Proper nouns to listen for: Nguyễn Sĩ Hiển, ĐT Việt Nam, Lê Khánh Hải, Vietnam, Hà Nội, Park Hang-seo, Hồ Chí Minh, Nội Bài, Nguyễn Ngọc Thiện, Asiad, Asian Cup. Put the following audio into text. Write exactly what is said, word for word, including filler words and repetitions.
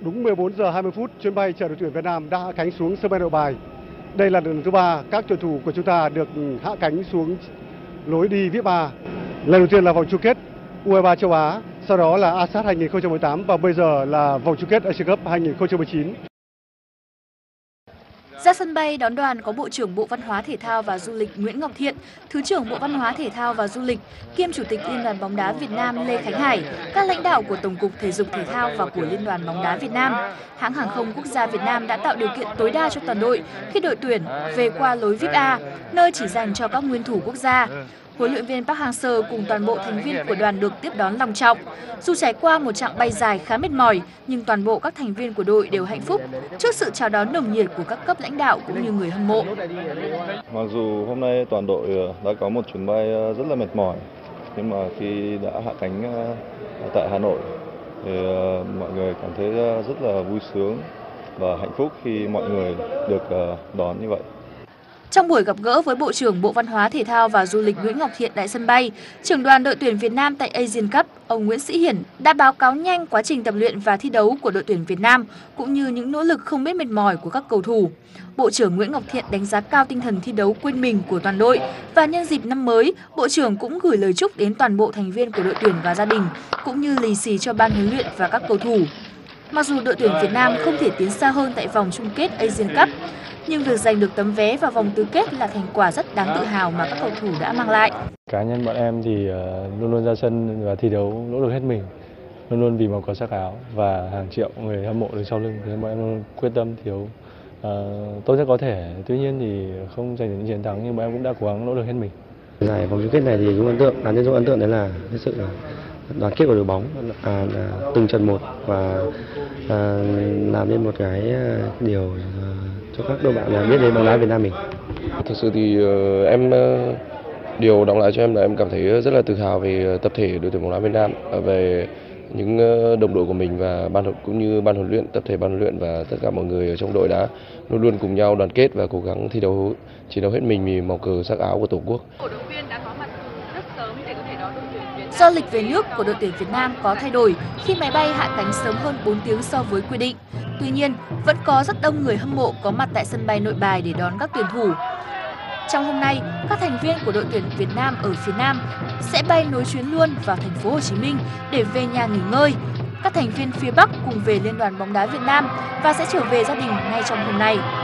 Đúng mười bốn giờ hai mươi phút, chuyến bay chở đội tuyển Việt Nam đã hạ cánh xuống sân bay Nội Bài. Đây là lần thứ ba các tuyển thủ của chúng ta được hạ cánh xuống lối đi vê i pê A. Lần đầu tiên là vòng chung kết u hai ba châu Á, sau đó là Asiad hai nghìn không trăm mười tám và bây giờ là vòng chung kết Asian Cup hai nghìn không trăm mười chín. Ra sân bay đón đoàn có Bộ trưởng Bộ Văn hóa Thể thao và Du lịch Nguyễn Ngọc Thiện, Thứ trưởng Bộ Văn hóa Thể thao và Du lịch, kiêm Chủ tịch Liên đoàn bóng đá Việt Nam Lê Khánh Hải, các lãnh đạo của Tổng cục Thể dục Thể thao và của Liên đoàn bóng đá Việt Nam. Hãng hàng không quốc gia Việt Nam đã tạo điều kiện tối đa cho toàn đội khi đội tuyển về qua lối vê i pê A, nơi chỉ dành cho các nguyên thủ quốc gia. Huấn luyện viên Park Hang-seo cùng toàn bộ thành viên của đoàn được tiếp đón lòng trọng. Dù trải qua một chặng bay dài khá mệt mỏi, nhưng toàn bộ các thành viên của đội đều hạnh phúc trước sự chào đón nồng nhiệt của các cấp lãnh đạo cũng như người hâm mộ. Mặc dù hôm nay toàn đội đã có một chuyến bay rất là mệt mỏi, nhưng mà khi đã hạ cánh tại Hà Nội thì mọi người cảm thấy rất là vui sướng và hạnh phúc khi mọi người được đón như vậy. Trong buổi gặp gỡ với Bộ trưởng Bộ Văn hóa Thể thao và Du lịch Nguyễn Ngọc Thiện tại sân bay, trưởng đoàn đội tuyển Việt Nam tại Asian Cup, ông Nguyễn Sĩ Hiển đã báo cáo nhanh quá trình tập luyện và thi đấu của đội tuyển Việt Nam, cũng như những nỗ lực không biết mệt mỏi của các cầu thủ. Bộ trưởng Nguyễn Ngọc Thiện đánh giá cao tinh thần thi đấu quên mình của toàn đội và nhân dịp năm mới, Bộ trưởng cũng gửi lời chúc đến toàn bộ thành viên của đội tuyển và gia đình, cũng như lì xì cho ban huấn luyện và các cầu thủ. Mặc dù đội tuyển Việt Nam không thể tiến xa hơn tại vòng chung kết Asian Cup, nhưng việc giành được tấm vé vào vòng tứ kết là thành quả rất đáng tự hào mà các cầu thủ đã mang lại. Cá nhân bọn em thì luôn luôn ra sân và thi đấu nỗ lực hết mình, luôn luôn vì màu cờ sắc áo và hàng triệu người hâm mộ đứng sau lưng. Nên bọn em luôn quyết tâm thi đấu uh, tốt nhất có thể. Tuy nhiên thì không giành được những chiến thắng, nhưng bọn em cũng đã cố gắng nỗ lực hết mình. Giải vòng chung kết này thì cũng ấn tượng, đáng nhân ấn tượng đấy là cái sự đoàn kết của đội bóng, à, từng trận một và à, làm nên một cái điều cho các đội bạn biết đến bóng đá Việt Nam mình. Thực sự thì em điều đọng lại cho em là em cảm thấy rất là tự hào về tập thể đội tuyển bóng đá Việt Nam, về những đồng đội của mình và ban cũng như ban huấn luyện, tập thể ban huấn luyện và tất cả mọi người ở trong đội đã luôn luôn cùng nhau đoàn kết và cố gắng thi đấu, chiến đấu hết mình vì màu cờ sắc áo của Tổ quốc. Do lịch về nước của đội tuyển Việt Nam có thay đổi khi máy bay hạ cánh sớm hơn bốn tiếng so với quy định. Tuy nhiên, vẫn có rất đông người hâm mộ có mặt tại sân bay Nội Bài để đón các tuyển thủ. Trong hôm nay, các thành viên của đội tuyển Việt Nam ở phía Nam sẽ bay nối chuyến luôn vào thành phố Hồ Chí Minh để về nhà nghỉ ngơi. Các thành viên phía Bắc cùng về Liên đoàn bóng đá Việt Nam và sẽ trở về gia đình ngay trong hôm nay.